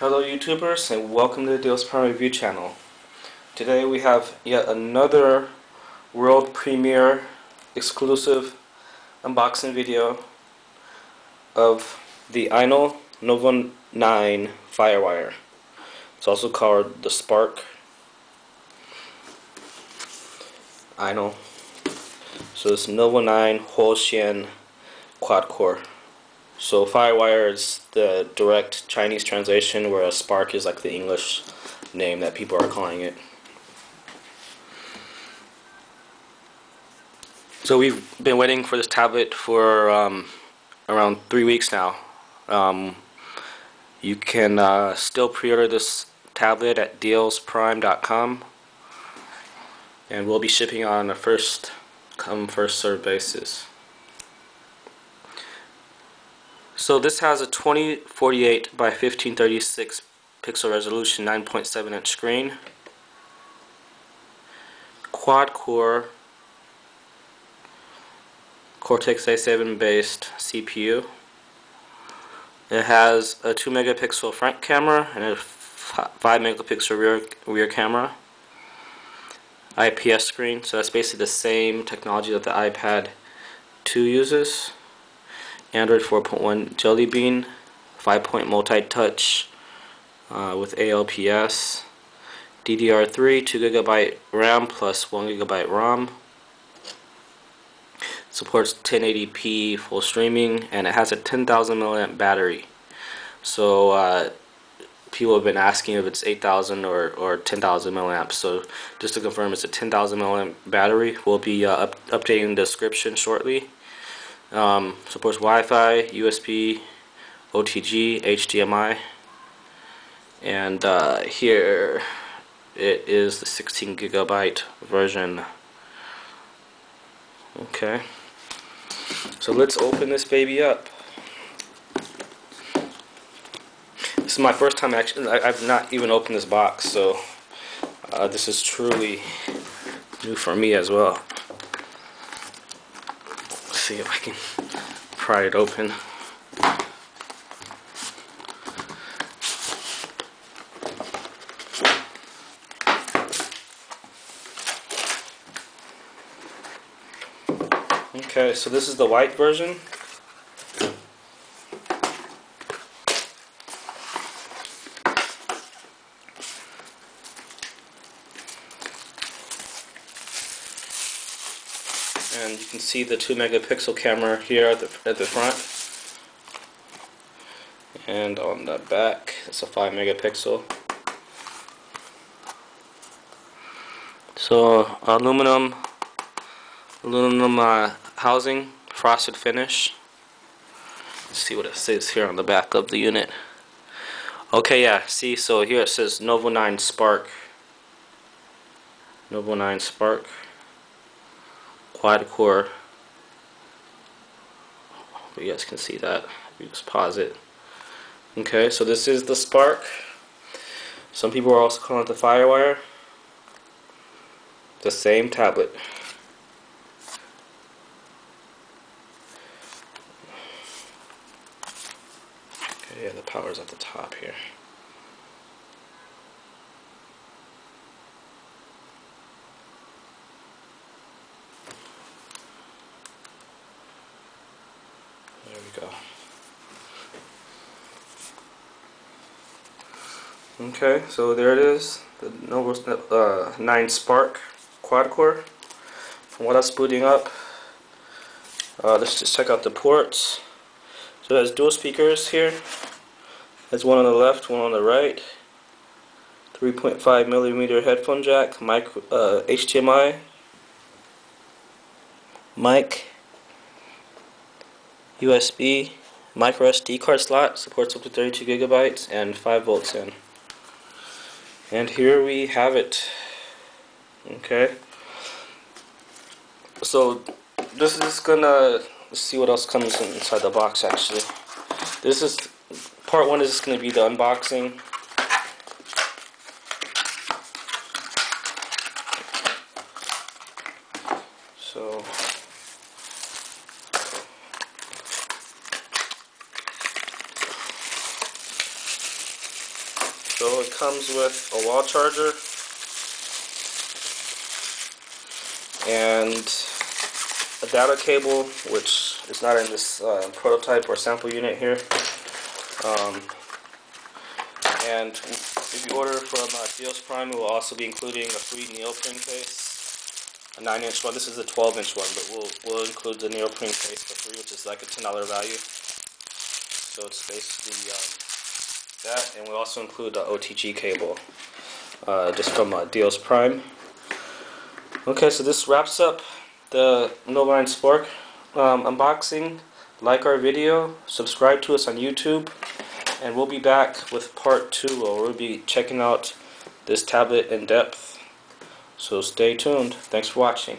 Hello YouTubers, and welcome to the Deals Prime Review channel. Today we have yet another world premiere exclusive unboxing video of the Ainol Novo 9 Firewire. It's also called the Spark Ainol. So it's Novo 9 Huoxian Quad Core. So Firewire is the direct Chinese translation, whereas Spark is like the English name that people are calling it. So we've been waiting for this tablet for around 3 weeks now. You can still pre-order this tablet at dealsprime.com, and we'll be shipping on a first come first serve basis. So this has a 2048 by 1536 pixel resolution 9.7 inch screen, quad core Cortex-A7 based CPU. It has a 2 megapixel front camera and a 5 megapixel rear camera, IPS screen, so that's basically the same technology that the iPad 2 uses. Android 4.1 Jelly Bean, 5-point multi-touch with ALPS, DDR3, 2GB RAM plus 1GB ROM. Supports 1080p full streaming, and it has a 10,000 mAh battery. So people have been asking if it's 8,000 or 10,000 mAh. So just to confirm, it's a 10,000 mAh battery. We'll be updating the description shortly. Supports Wi-Fi, USB, OTG, HDMI, and here it is the 16GB version. Okay, so let's open this baby up. This is my first time actually, I've not even opened this box, so this is truly new for me as well. See if I can pry it open. Okay, so this is the white version. And you can see the 2-megapixel camera here at the front, and on the back it's a 5-megapixel. So aluminum housing, frosted finish. Let's see what it says here on the back of the unit. Okay, yeah, see, so here it says Novo 9 Spark. Novo 9 Spark. Quad core. Hopefully you guys can see that. You just pause it. Okay, so this is the Spark. Some people are also calling it the Firewire. The same tablet. Okay, yeah, the power's at the top here. Okay, so there it is, the Novo 9 Spark Quad Core. From what that's booting up, let's just check out the ports. So it has dual speakers here. There's one on the left, one on the right. 3.5mm headphone jack, micro, HDMI, mic, USB, micro SD card slot, supports up to 32GB and 5 volts in. And here we have it. Okay, so this is gonna, let's see what else comes inside the box. Actually, this is part one, is gonna be the unboxing. So So it comes with a wall charger and a data cable, which is not in this prototype or sample unit here. And if you order from Deals Prime, we will also be including a free neoprene case, a 9-inch one. This is a 12-inch one, but we'll include the neoprene case for free, which is like a $10 value. So it's basically that, and we'll also include the OTG cable, just from Deals Prime. Okay, so this wraps up the Novo 9 Spark unboxing. Like our video, subscribe to us on YouTube, and we'll be back with part 2, where we'll be checking out this tablet in depth. So stay tuned. Thanks for watching.